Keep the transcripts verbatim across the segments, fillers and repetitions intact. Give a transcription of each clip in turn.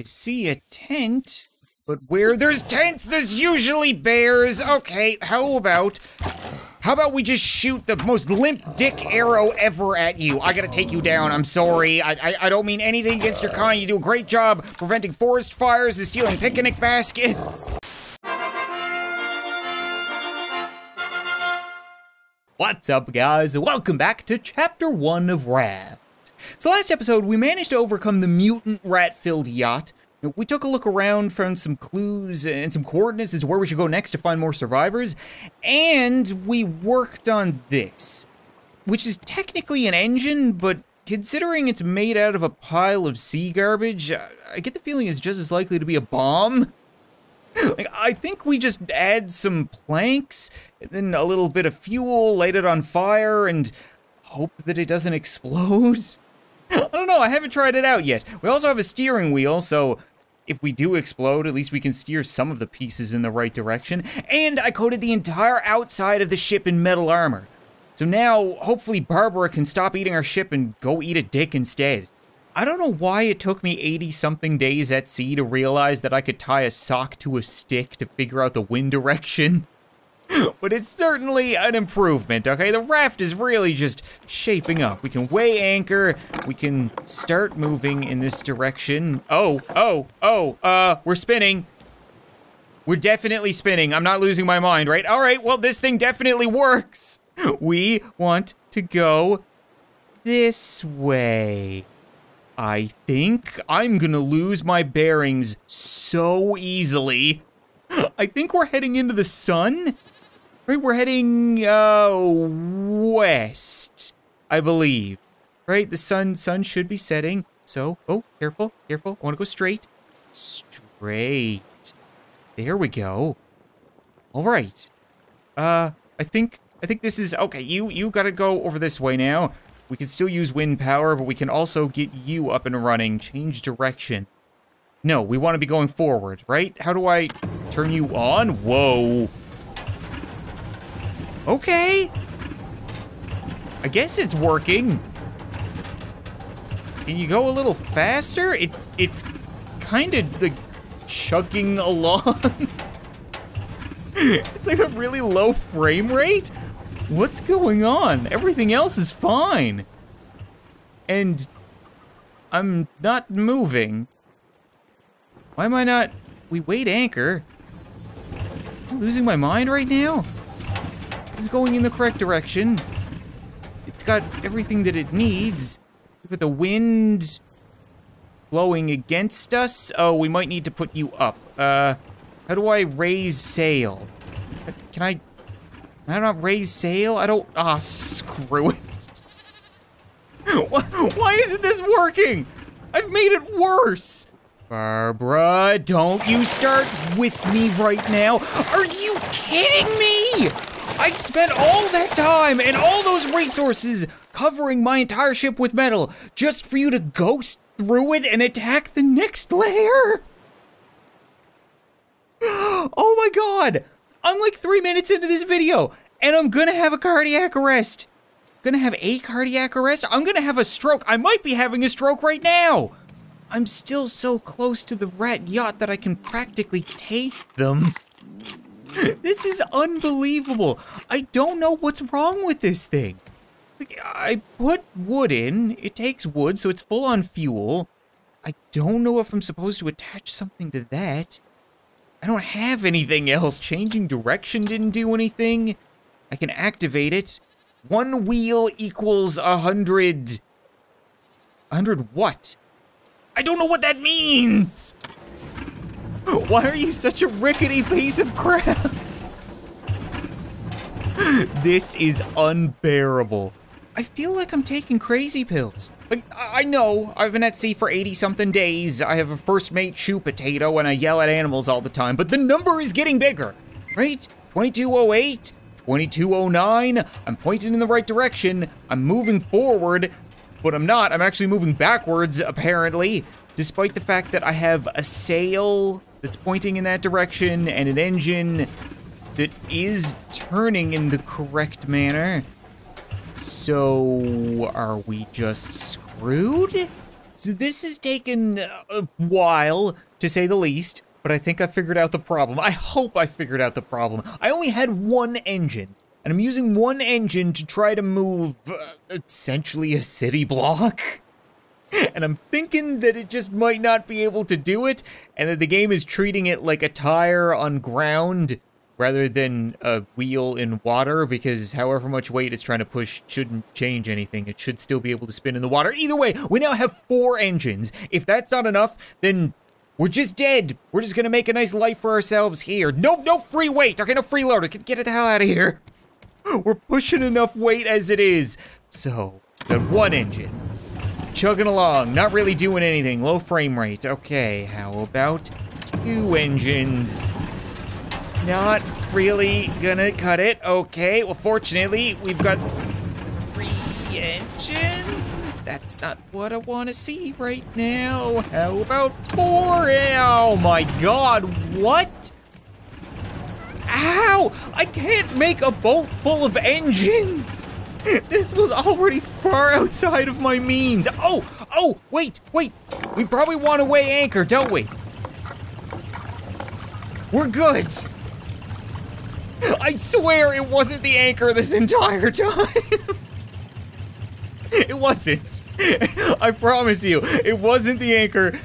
I see a tent, but where there's tents, there's usually bears. Okay, how about, how about we just shoot the most limp dick arrow ever at you? I gotta take you down, I'm sorry. I, I, I don't mean anything against your kind. You do a great job preventing forest fires and stealing picnic baskets. What's up, guys? Welcome back to chapter one of Raft. So last episode, we managed to overcome the mutant rat-filled yacht. We took a look around, found some clues and some coordinates as to where we should go next to find more survivors, and we worked on this, which is technically an engine, but considering it's made out of a pile of sea garbage, I get the feeling it's just as likely to be a bomb. Like, I think we just add some planks, and then a little bit of fuel, light it on fire, and hope that it doesn't explode. I don't know, I haven't tried it out yet. We also have a steering wheel, so if we do explode, at least we can steer some of the pieces in the right direction. And I coated the entire outside of the ship in metal armor. So now, hopefully Barbara can stop eating our ship and go eat a dick instead. I don't know why it took me eighty something days at sea to realize that I could tie a sock to a stick to figure out the wind direction. But it's certainly an improvement, okay? The raft is really just shaping up. We can weigh anchor, we can start moving in this direction. Oh, oh, oh, uh, we're spinning. We're definitely spinning. I'm not losing my mind, right? All right, well, this thing definitely works. We want to go this way. I think I'm gonna lose my bearings so easily. I think we're heading into the sun. Right, we're heading uh, west, I believe. Right, the sun sun should be setting. So, oh, careful, careful. I want to go straight, straight. There we go. All right. Uh, I think I think this is okay. You you gotta go over this way now. We can still use wind power, but we can also get you up and running. Change direction. No, we want to be going forward, right? How do I turn you on? Whoa. Okay. I guess it's working. Can you go a little faster? It it's kind of like chugging along. It's like a really low frame rate. What's going on? Everything else is fine. And I'm not moving. Why am I not? We weighed anchor. Am I losing my mind right now? It's going in the correct direction. It's got everything that it needs. Look at the wind blowing against us. Oh, we might need to put you up. Uh, how do I raise sail? Can I, can I not raise sail? I don't, ah, screw it. why, why isn't this working? I've made it worse. Barbara, don't you start with me right now. Are you kidding me? I spent all that time and all those resources covering my entire ship with metal just for you to ghost through it and attack the next layer? Oh my God, I'm like three minutes into this video and I'm gonna have a cardiac arrest. Gonna have a cardiac arrest? I'm gonna have a stroke. I might be having a stroke right now. I'm still so close to the rat yacht that I can practically taste them. This is unbelievable. I don't know what's wrong with this thing. I put wood in, it takes wood, so it's full on fuel. I don't know if I'm supposed to attach something to that. I don't have anything else. Changing direction didn't do anything. I can activate it. One wheel equals a hundred. A hundred what? I don't know what that means. Why are you such a rickety piece of crap? This is unbearable. I feel like I'm taking crazy pills. Like, I know, I've been at sea for eighty something days. I have a first mate chew potato and I yell at animals all the time, but the number is getting bigger, right? twenty-two oh eight, twenty-two oh nine, I'm pointing in the right direction. I'm moving forward, but I'm not. I'm actually moving backwards, apparently. Despite the fact that I have a sail that's pointing in that direction and an engine that is turning in the correct manner. So, are we just screwed? So this has taken a while, to say the least, but I think I figured out the problem. I hope I figured out the problem. I only had one engine, and I'm using one engine to try to move, uh, essentially a city block. And I'm thinking that it just might not be able to do it, and that the game is treating it like a tire on ground rather than a wheel in water, because however much weight it's trying to push shouldn't change anything. It should still be able to spin in the water. Either way, we now have four engines. If that's not enough, then we're just dead. We're just gonna make a nice life for ourselves here. No, no free weight. Okay, no freeloader. Get the hell out of here. We're pushing enough weight as it is. So, the one engine. Chugging along, not really doing anything. Low frame rate. Okay, how about two engines? Not really gonna cut it. Okay, well, fortunately, we've got three engines. That's not what I want to see right now. How about four? Oh my god, what? Ow! I can't make a boat full of engines! This was already far outside of my means. Oh, oh, wait, wait. We probably want to weigh anchor, don't we? We're good. I swear it wasn't the anchor this entire time. It wasn't. I promise you, it wasn't the anchor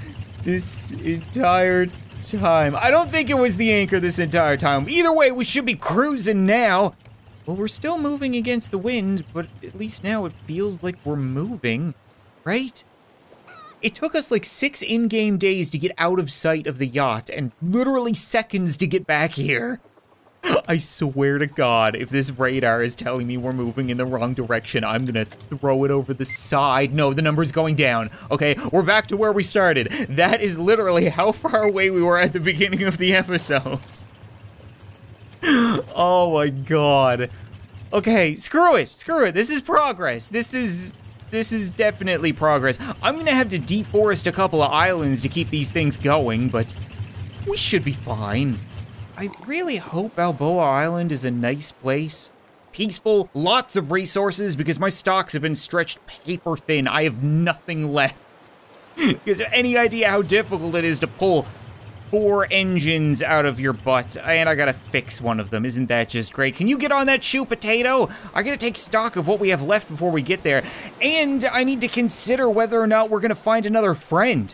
this entire time. I don't think it was the anchor this entire time. Either way, we should be cruising now. Well, we're still moving against the wind, but at least now it feels like we're moving, right? It took us like six in-game days to get out of sight of the yacht and literally seconds to get back here. I swear to God, if this radar is telling me we're moving in the wrong direction, I'm gonna throw it over the side. No, the number's going down. Okay, we're back to where we started. That is literally how far away we were at the beginning of the episode. Oh my god. Okay, screw it, screw it. This is progress. This is, this is definitely progress. I'm gonna have to deforest a couple of islands to keep these things going, but we should be fine. I really hope Balboa Island is a nice place. Peaceful, lots of resources, because my stocks have been stretched paper thin. I have nothing left. Because any idea how difficult it is to pull four engines out of your butt, and I gotta fix one of them. Isn't that just great? Can you get on that shoe, potato? I gotta take stock of what we have left before we get there, and I need to consider whether or not we're gonna find another friend.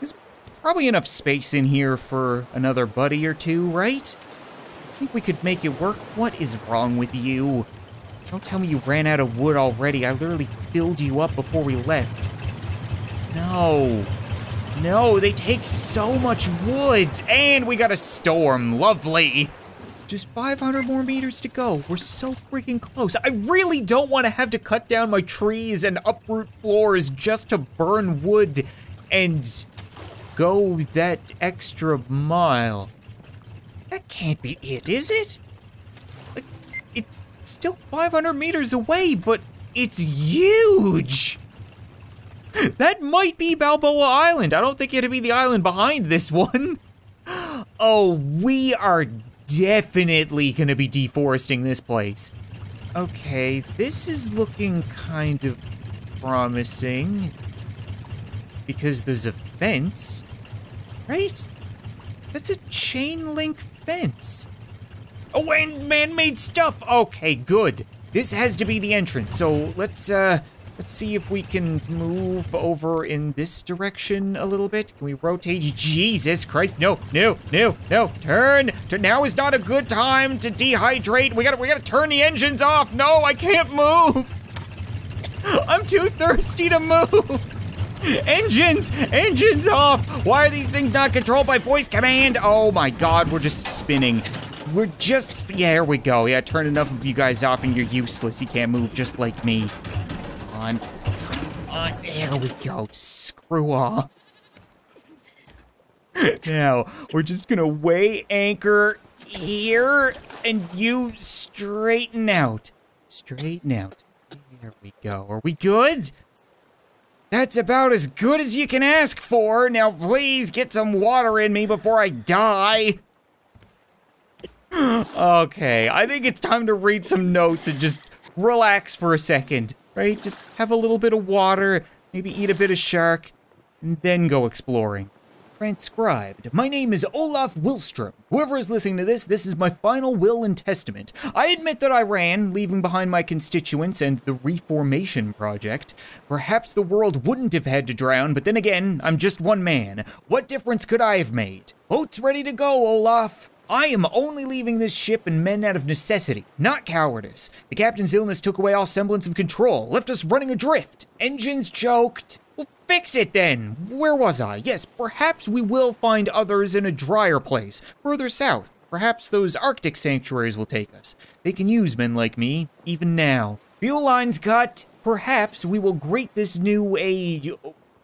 There's probably enough space in here for another buddy or two, right? I think we could make it work. What is wrong with you? Don't tell me you ran out of wood already. I literally filled you up before we left. No. No, they take so much wood, and we got a storm, lovely. Just five hundred more meters to go. We're so freaking close. I really don't want to have to cut down my trees and uproot floors just to burn wood and go that extra mile. That can't be it, is it? Like, it's still five hundred meters away, but it's huge. That might be Balboa Island. I don't think it'd be the island behind this one. Oh, we are definitely gonna be deforesting this place. Okay, this is looking kind of promising. Because there's a fence, right? That's a chain link fence. Oh, and man-made stuff. Okay, good. This has to be the entrance, so let's, uh, Let's see if we can move over in this direction a little bit. Can we rotate? Jesus Christ, no, no, no, no, turn. turn. Now is not a good time to dehydrate. We gotta, we gotta turn the engines off. No, I can't move. I'm too thirsty to move. Engines, engines off. Why are these things not controlled by voice command? Oh my God, we're just spinning. We're just, yeah, here we go. Yeah, turn enough of you guys off and you're useless. You can't move just like me. On. On. There we go. Screw off. Now, we're just gonna weigh anchor here, and you straighten out. Straighten out. There we go. Are we good? That's about as good as you can ask for. Now, please get some water in me before I die. Okay, I think it's time to read some notes and just relax for a second. Right, just have a little bit of water, maybe eat a bit of shark, then go exploring. Transcribed. My name is Olaf Willstrom. Whoever is listening to this, this is my final will and testament. I admit that I ran, leaving behind my constituents and the Reformation Project. Perhaps the world wouldn't have had to drown, but then again, I'm just one man. What difference could I have made? Boat's ready to go, Olaf. I am only leaving this ship and men out of necessity, not cowardice. The captain's illness took away all semblance of control, left us running adrift. Engines choked. Well, fix it then! Where was I? Yes, perhaps we will find others in a drier place, further south. Perhaps those Arctic sanctuaries will take us. They can use men like me, even now. Fuel lines cut. Perhaps we will greet this new age.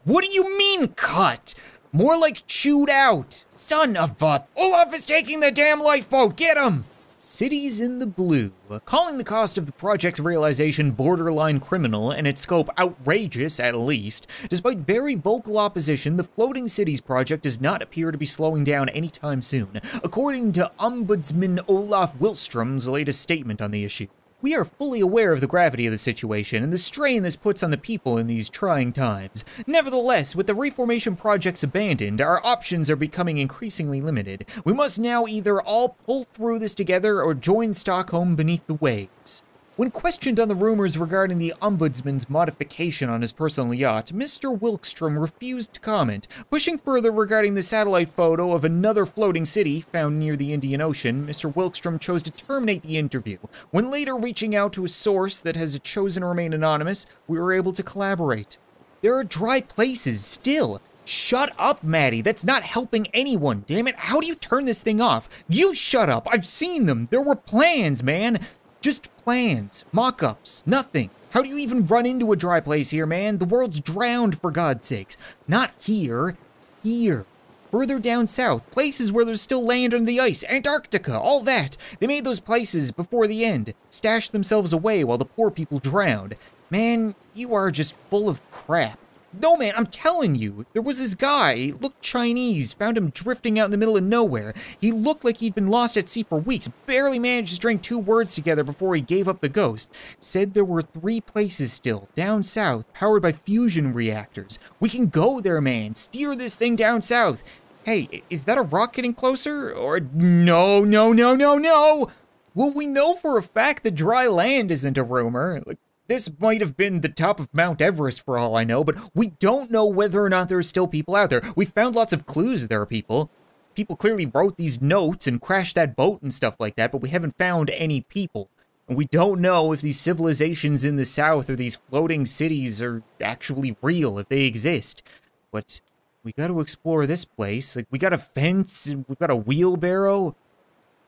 What do you mean, cut? More like chewed out. Son of a- Olaf is taking the damn lifeboat! Get him! Cities in the Blue. Calling the cost of the project's realization borderline criminal and its scope outrageous, at least, despite very vocal opposition, the Floating Cities project does not appear to be slowing down anytime soon, according to Ombudsman Olaf Willstrom's latest statement on the issue. We are fully aware of the gravity of the situation and the strain this puts on the people in these trying times. Nevertheless, with the reformation projects abandoned, our options are becoming increasingly limited. We must now either all pull through this together or join Stockholm beneath the waves. When questioned on the rumors regarding the Ombudsman's modification on his personal yacht, Mister Willstrom refused to comment, pushing further regarding the satellite photo of another floating city found near the Indian Ocean. Mister Willstrom chose to terminate the interview. When later reaching out to a source that has chosen to remain anonymous, we were able to collaborate. There are dry places still. Shut up, Maddie. That's not helping anyone, damn it. How do you turn this thing off? You shut up. I've seen them. There were plans, man. Just plans, mock-ups, nothing. How do you even run into a dry place here, man? The world's drowned, for God's sakes. Not here, here. Further down south, places where there's still land under the ice, Antarctica, all that. They made those places before the end, stashed themselves away while the poor people drowned. Man, you are just full of crap. No, man, I'm telling you, there was this guy, looked Chinese, found him drifting out in the middle of nowhere. He looked like he'd been lost at sea for weeks, barely managed to string two words together before he gave up the ghost. Said there were three places still, down south, powered by fusion reactors. We can go there, man, steer this thing down south. Hey, is that a rock getting closer? Or no, no, no, no, no! Well, we know for a fact that dry land isn't a rumor. Like, this might have been the top of Mount Everest for all I know, but we don't know whether or not there are still people out there. We found lots of clues there are people. People clearly wrote these notes and crashed that boat and stuff like that, but we haven't found any people. And we don't know if these civilizations in the south or these floating cities are actually real, if they exist. But we gotta explore this place. Like, we got a fence, and we've got a wheelbarrow.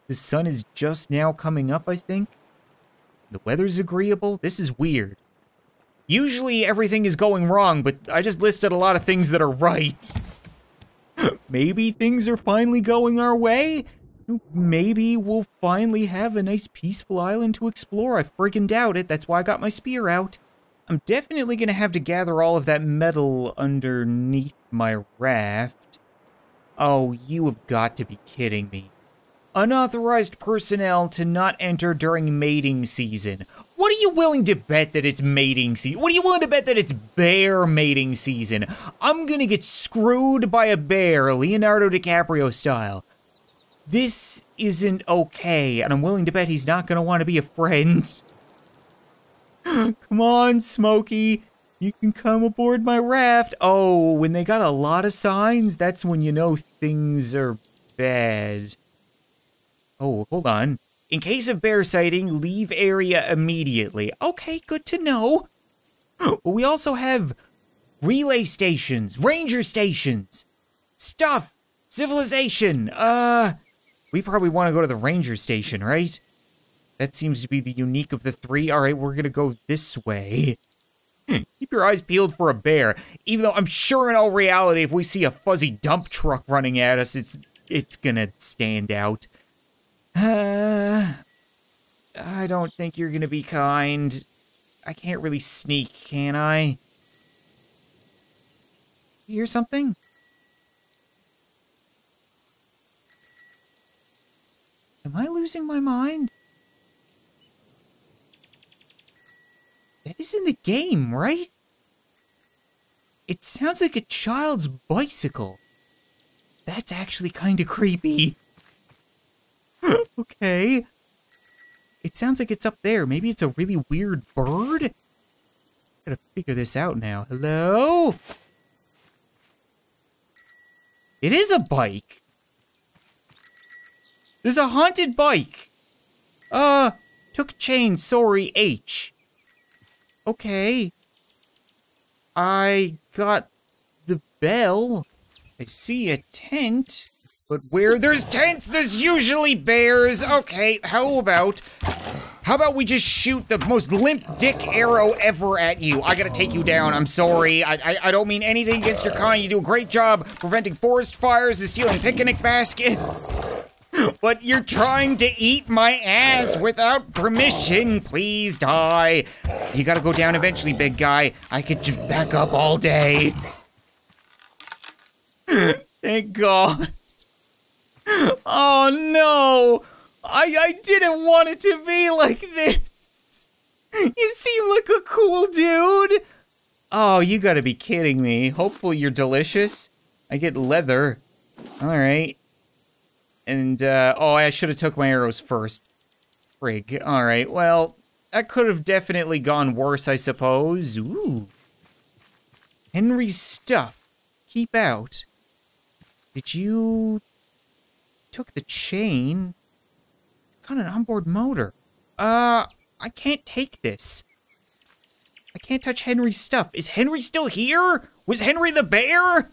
The sun is just now coming up, I think. The weather's agreeable. This is weird. Usually everything is going wrong, but I just listed a lot of things that are right. Maybe things are finally going our way? Maybe we'll finally have a nice peaceful island to explore. I friggin' doubt it. That's why I got my spear out. I'm definitely gonna have to gather all of that metal underneath my raft. Oh, you have got to be kidding me. Unauthorized personnel to not enter during mating season. What are you willing to bet that it's mating season? What are you willing to bet that it's bear mating season? I'm gonna get screwed by a bear, Leonardo DiCaprio style. This isn't okay, and I'm willing to bet he's not gonna want to be a friend. Come on, Smokey. You can come aboard my raft. Oh, when they got a lot of signs, that's when you know things are bad. Oh, hold on. In case of bear sighting, leave area immediately. Okay, good to know. But we also have relay stations, ranger stations, stuff, civilization. Uh, we probably want to go to the ranger station, right? That seems to be the unique of the three. All right, we're going to go this way. Keep your eyes peeled for a bear. Even though I'm sure in all reality, if we see a fuzzy dump truck running at us, it's, it's going to stand out. Uh, I don't think you're gonna be kind. I can't really sneak, can I? You hear something? Am I losing my mind? That isn't the game, right? It sounds like a child's bicycle. That's actually kind of creepy. Okay. It sounds like it's up there. Maybe it's a really weird bird? Gotta figure this out now. Hello? It is a bike. There's a haunted bike. Uh, took chain, sorry, H. Okay. I got the bell. I see a tent. But where there's tents, there's usually bears. Okay, how about... How about we just shoot the most limp dick arrow ever at you? I gotta take you down, I'm sorry. I, I I don't mean anything against your kind. You do a great job preventing forest fires and stealing picnic baskets. But you're trying to eat my ass without permission. Please die. You gotta go down eventually, big guy. I could just back up all day. Thank God. Oh no. I, I didn't want it to be like this. You seem like a cool dude. Oh, you gotta be kidding me. Hopefully you're delicious. I get leather. All right. And, uh, oh, I should have took my arrows first. Frig. All right, well, that could have definitely gone worse, I suppose. Ooh. Henry's stuff. Keep out. Did you... Took the chain... Got an onboard motor. Uh, I can't take this. I can't touch Henry's stuff. Is Henry still here? Was Henry the bear?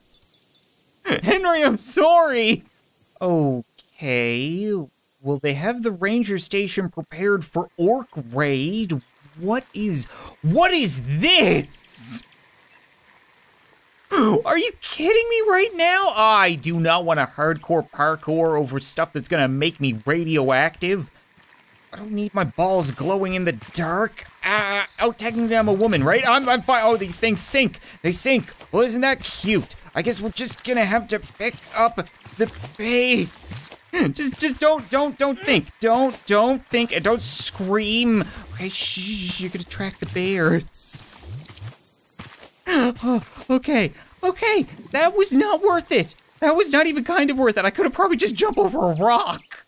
Henry, I'm sorry. Okay. Will they have the ranger station prepared for orc raid? What is... What is this? Are you kidding me right now? I do not want a hardcore parkour over stuff that's gonna make me radioactive. I don't need my balls glowing in the dark. Ah, uh, oh, technically I'm a woman, right? I'm, I'm fine. Oh, these things sink. They sink. Well, isn't that cute? I guess we're just gonna have to pick up the pace. Just, just don't, don't, don't think. Don't, don't think and don't scream. Okay, shh, you're gonna attract the bears. Oh, okay, okay, that was not worth it. That was not even kind of worth it. I could have probably just jumped over a rock.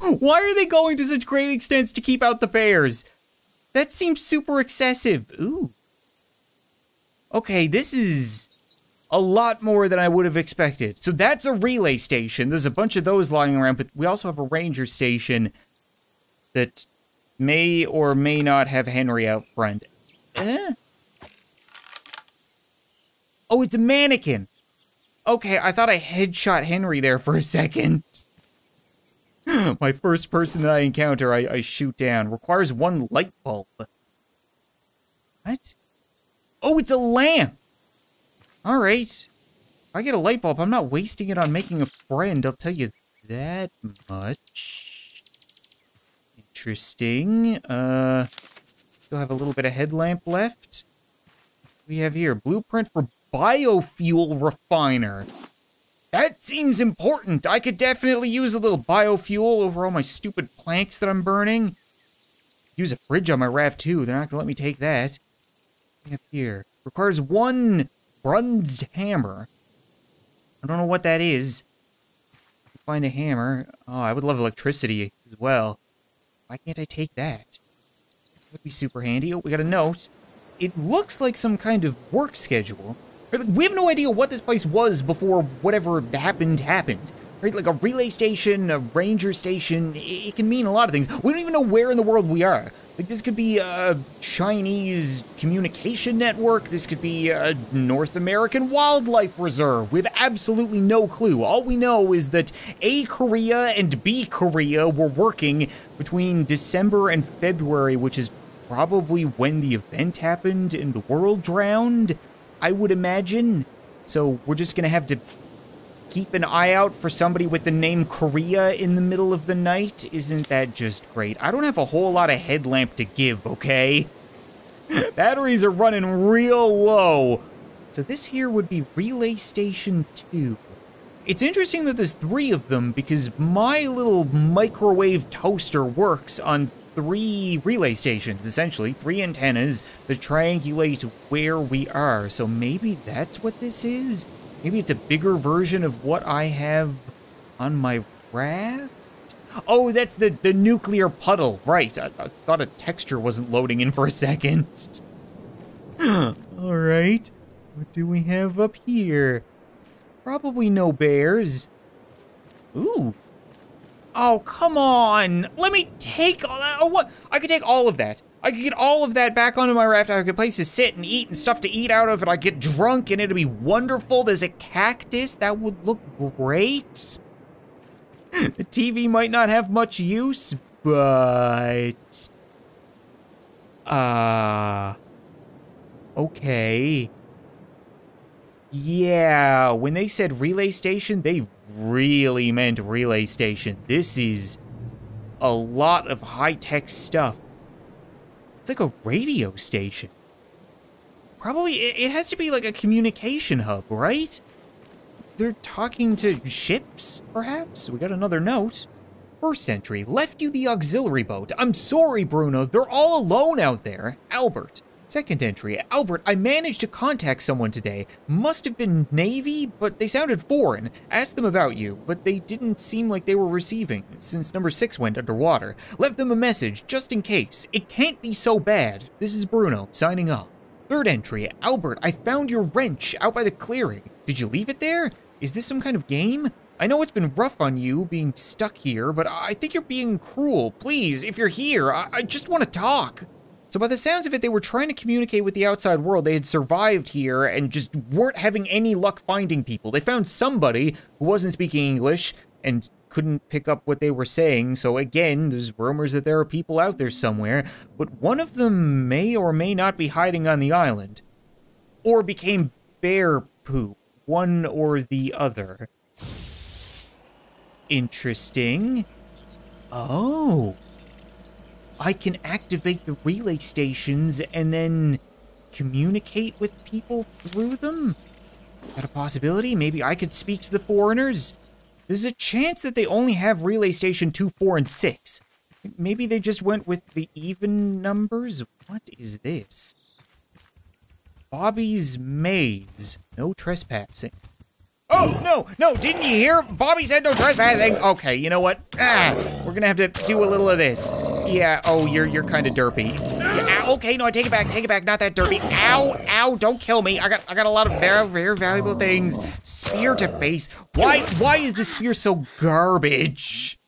Why are they going to such great extents to keep out the bears? That seems super excessive. Ooh. Okay, this is a lot more than I would have expected. So that's a relay station. There's a bunch of those lying around, but we also have a ranger station that may or may not have Henry out front. Eh? Oh, it's a mannequin. Okay, I thought I headshot Henry there for a second. My first person that I encounter, I, I shoot down. Requires one light bulb. What? Oh, it's a lamp. All right. If I get a light bulb, I'm not wasting it on making a friend. I'll tell you that much. Interesting. Uh... Still have a little bit of headlamp left. What do we have here? Blueprint for biofuel refiner. That seems important. I could definitely use a little biofuel over all my stupid planks that I'm burning. Use a fridge on my raft too. They're not gonna let me take that. What do we have here? Requires one bronzed hammer. I don't know what that is. Find a hammer. Oh, I would love electricity as well. Why can't I take that? That'd be super handy. Oh, we got a note. It looks like some kind of work schedule. Right, like, we have no idea what this place was before whatever happened happened. Right, like a relay station, a ranger station, it, it can mean a lot of things. We don't even know where in the world we are. Like this could be a Chinese communication network. This could be a North American wildlife reserve. We have absolutely no clue. All we know is that A, Korea and B, Korea were working between December and February, which is probably when the event happened and the world drowned, I would imagine. So we're just gonna have to keep an eye out for somebody with the name Korea in the middle of the night. Isn't that just great? I don't have a whole lot of headlamp to give, okay? Batteries are running real low. So this here would be Relay Station two. It's interesting that there's three of them because my little microwave toaster works on three relay stations, essentially, three antennas that triangulate where we are. So maybe that's what this is? Maybe it's a bigger version of what I have on my raft? Oh, that's the, the nuclear puddle. Right, I, I thought a texture wasn't loading in for a second. All right, what do we have up here? Probably no bears. Ooh. Oh, come on. Let me take all that. Oh, what? I could take all of that. I could get all of that back onto my raft. I could get a place to sit and eat and stuff to eat out of it. I get drunk and it'd be wonderful. There's a cactus. That would look great. The T V might not have much use, but... Uh... Okay. Yeah, when they said relay station, they really meant relay station. This is a lot of high-tech stuff. It's like a radio station. Probably, it has to be like a communication hub, right? They're talking to ships, perhaps? We got another note. First entry, left you the auxiliary boat. I'm sorry, Bruno, they're all alone out there. Albert. Second entry, Albert, I managed to contact someone today. Must have been Navy, but they sounded foreign. Asked them about you, but they didn't seem like they were receiving, since number six went underwater. Left them a message, just in case. It can't be so bad. This is Bruno, signing off. Third entry, Albert, I found your wrench out by the clearing. Did you leave it there? Is this some kind of game? I know it's been rough on you being stuck here, but I think you're being cruel. Please, if you're here, I, I just want to talk. So by the sounds of it, they were trying to communicate with the outside world. They had survived here and just weren't having any luck finding people. They found somebody who wasn't speaking English and couldn't pick up what they were saying. So again, there's rumors that there are people out there somewhere, but one of them may or may not be hiding on the island or became bear poop, one or the other. Interesting. Oh. I can activate the relay stations and then communicate with people through them? Is that a possibility? Maybe I could speak to the foreigners? There's a chance that they only have relay station two, four, and six. Maybe they just went with the even numbers? What is this? Bobby's Maze. No trespassing. Oh, no, no, didn't you hear? Bobby said no trespassing. Okay, you know what? Ah, we're gonna have to do a little of this. Yeah, oh, you're you're kind of derpy. Yeah, ow, okay, no, I take it back, take it back, not that derpy. Ow, ow, don't kill me. I got I got a lot of very, very valuable things. Spear to face. Why, why is the spear so garbage?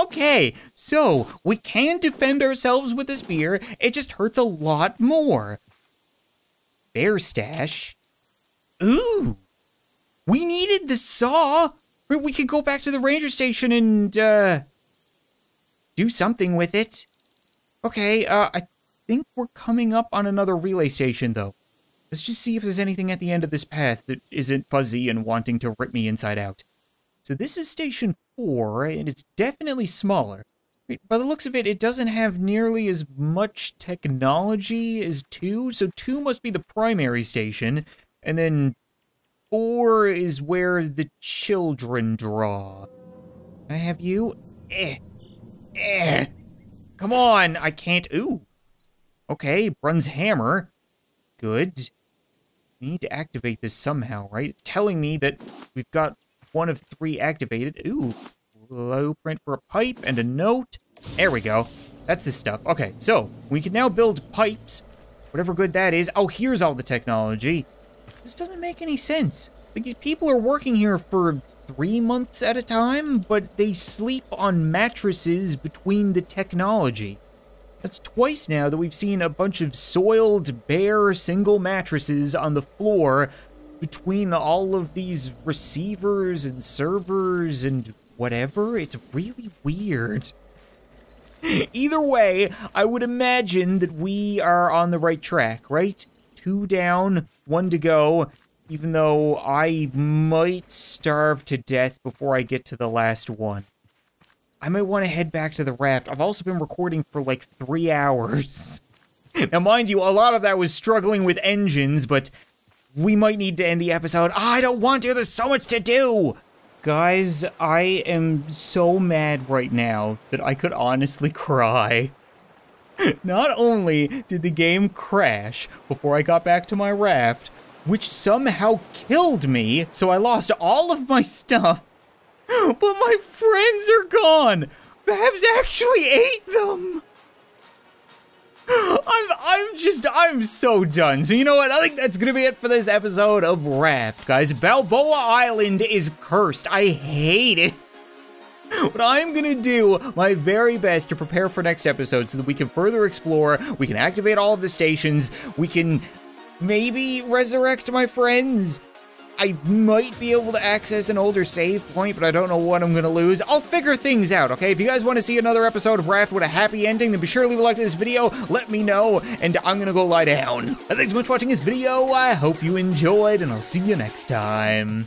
Okay, so we can defend ourselves with the spear. It just hurts a lot more. Bear stash. Ooh. We needed the saw. We could go back to the ranger station and uh, do something with it. Okay, uh, I think we're coming up on another relay station, though. Let's just see if there's anything at the end of this path that isn't fuzzy and wanting to rip me inside out. So this is station four, and it's definitely smaller. By the looks of it, it doesn't have nearly as much technology as two, so two must be the primary station, and then... Or is where the children draw. Can I have you? Eh. Eh. Come on, I can't. Ooh. Okay, Brun's hammer. Good. We need to activate this somehow, right? It's telling me that we've got one of three activated. Ooh. Blueprint for a pipe and a note. There we go. That's the stuff. Okay, so we can now build pipes. Whatever good that is. Oh, here's all the technology. This doesn't make any sense. Like, these people are working here for three months at a time, but they sleep on mattresses between the technology. That's twice now that we've seen a bunch of soiled, bare, single mattresses on the floor between all of these receivers and servers and whatever. It's really weird. Either way, I would imagine that we are on the right track, right? Two down, one to go, even though I might starve to death before I get to the last one. I might want to head back to the raft. I've also been recording for like three hours. Now, mind you, a lot of that was struggling with engines, but we might need to end the episode. Oh, I don't want to, there's so much to do. Guys, I am so mad right now that I could honestly cry. Not only did the game crash before I got back to my raft, which somehow killed me, so I lost all of my stuff, but my friends are gone! Babs actually ate them! I'm, I'm just, I'm so done. So you know what? I think that's gonna be it for this episode of Raft, guys. Balboa Island is cursed. I hate it. But I'm gonna do my very best to prepare for next episode so that we can further explore, we can activate all of the stations, we can maybe resurrect my friends. I might be able to access an older save point, but I don't know what I'm gonna lose. I'll figure things out, okay? If you guys wanna see another episode of Raft with a happy ending, then be sure to leave a like to this video, let me know, and I'm gonna go lie down. Thanks so much for watching this video, I hope you enjoyed, and I'll see you next time.